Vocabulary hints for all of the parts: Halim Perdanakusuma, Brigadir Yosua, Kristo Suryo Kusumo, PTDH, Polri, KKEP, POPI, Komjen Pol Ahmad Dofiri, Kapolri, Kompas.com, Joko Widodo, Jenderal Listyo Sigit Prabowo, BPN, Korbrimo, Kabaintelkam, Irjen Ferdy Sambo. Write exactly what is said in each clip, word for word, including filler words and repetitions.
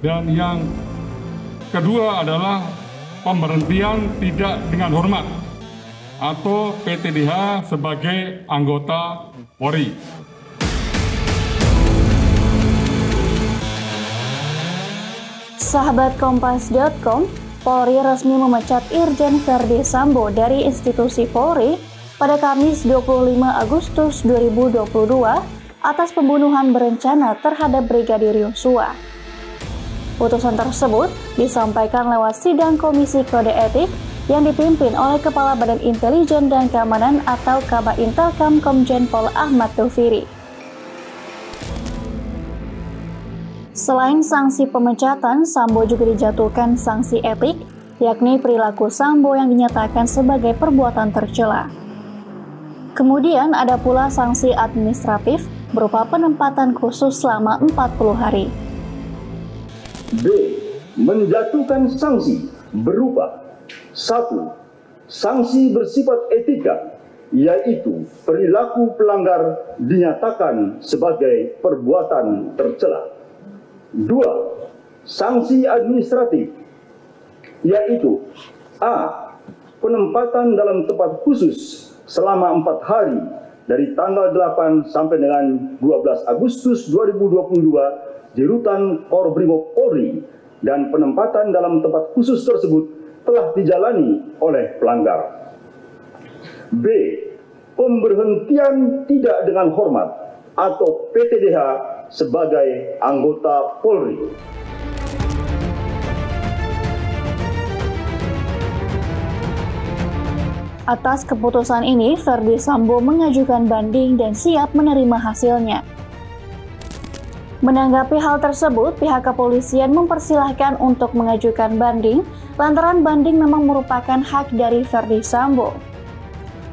Dan yang kedua adalah pemberhentian tidak dengan hormat atau P T D H sebagai anggota Polri. Sahabat Kompas titik com, Polri resmi memecat Irjen Ferdy Sambo dari institusi Polri pada Kamis dua puluh lima Agustus dua ribu dua puluh dua atas pembunuhan berencana terhadap Brigadir Yosua. Putusan tersebut disampaikan lewat sidang Komisi Kode Etik yang dipimpin oleh Kepala Badan Intelijen dan Keamanan atau Kabaintelkam Komjen Pol Ahmad Dofiri. Selain sanksi pemecatan, Sambo juga dijatuhkan sanksi etik, yakni perilaku Sambo yang dinyatakan sebagai perbuatan tercela. Kemudian ada pula sanksi administratif berupa penempatan khusus selama empat puluh hari. B. Menjatuhkan sanksi berupa satu. Sanksi bersifat etika, yaitu perilaku pelanggar dinyatakan sebagai perbuatan tercela. Dua. Sanksi administratif, yaitu A. Penempatan dalam tempat khusus selama empat hari dari tanggal delapan sampai dengan dua belas Agustus dua ribu dua puluh dua di Rutan Korbrimo Polri, dan penempatan dalam tempat khusus tersebut telah dijalani oleh pelanggar. B. Pemberhentian tidak dengan hormat atau P T D H sebagai anggota Polri. Atas keputusan ini, Ferdy Sambo mengajukan banding dan siap menerima hasilnya. Menanggapi hal tersebut, pihak kepolisian mempersilahkan untuk mengajukan banding, lantaran banding memang merupakan hak dari Ferdy Sambo.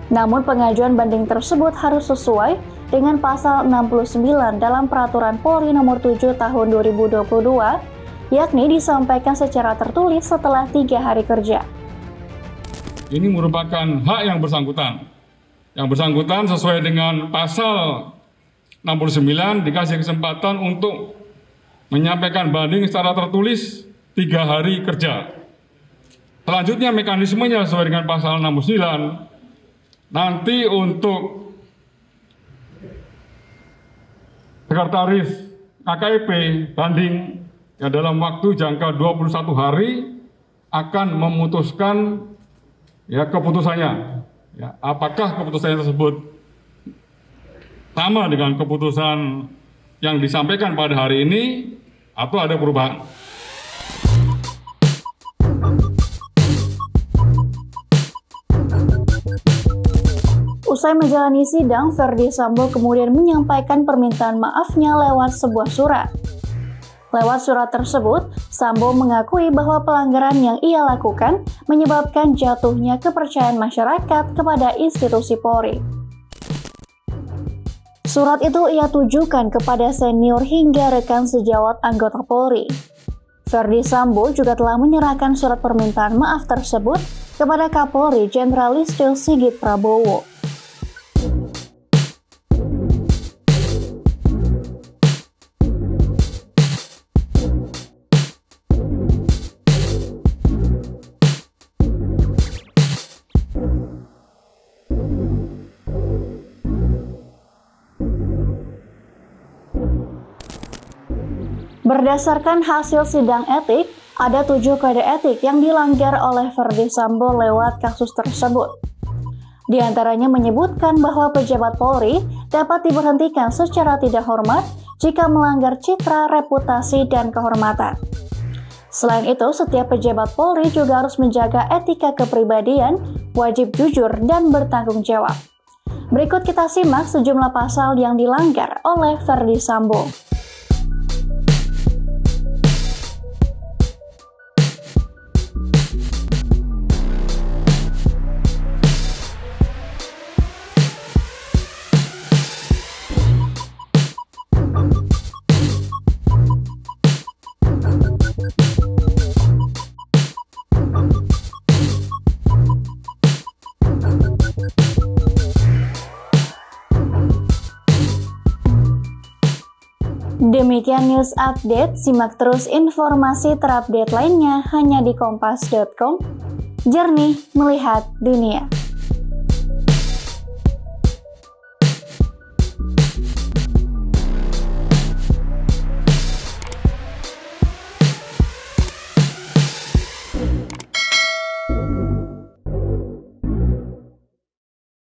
Namun pengajuan banding tersebut harus sesuai dengan pasal enam puluh sembilan dalam Peraturan Polri Nomor tujuh Tahun dua ribu dua puluh dua, yakni disampaikan secara tertulis setelah tiga hari kerja. Ini merupakan hak yang bersangkutan. Yang bersangkutan sesuai dengan pasal enam puluh sembilan dikasih kesempatan untuk menyampaikan banding secara tertulis tiga hari kerja. Selanjutnya mekanismenya sesuai dengan pasal enam puluh sembilan. Nanti untuk Sekretaris K K E P banding ya dalam waktu jangka dua puluh satu hari akan memutuskan ya keputusannya. Ya, apakah keputusannya tersebut sama dengan keputusan yang disampaikan pada hari ini atau ada perubahan? Usai menjalani sidang, Ferdy Sambo kemudian menyampaikan permintaan maafnya lewat sebuah surat. Lewat surat tersebut, Sambo mengakui bahwa pelanggaran yang ia lakukan menyebabkan jatuhnya kepercayaan masyarakat kepada institusi Polri. Surat itu ia tujukan kepada senior hingga rekan sejawat anggota Polri. Ferdy Sambo juga telah menyerahkan surat permintaan maaf tersebut kepada Kapolri Jenderal Listyo Sigit Prabowo. Berdasarkan hasil sidang etik, ada tujuh kode etik yang dilanggar oleh Ferdy Sambo lewat kasus tersebut. Di antaranya menyebutkan bahwa pejabat Polri dapat diberhentikan secara tidak hormat jika melanggar citra, reputasi, dan kehormatan. Selain itu, setiap pejabat Polri juga harus menjaga etika kepribadian, wajib jujur, dan bertanggung jawab. Berikut kita simak sejumlah pasal yang dilanggar oleh Ferdy Sambo. Demikian news update, simak terus informasi terupdate lainnya hanya di kompas dot com, jernih melihat dunia.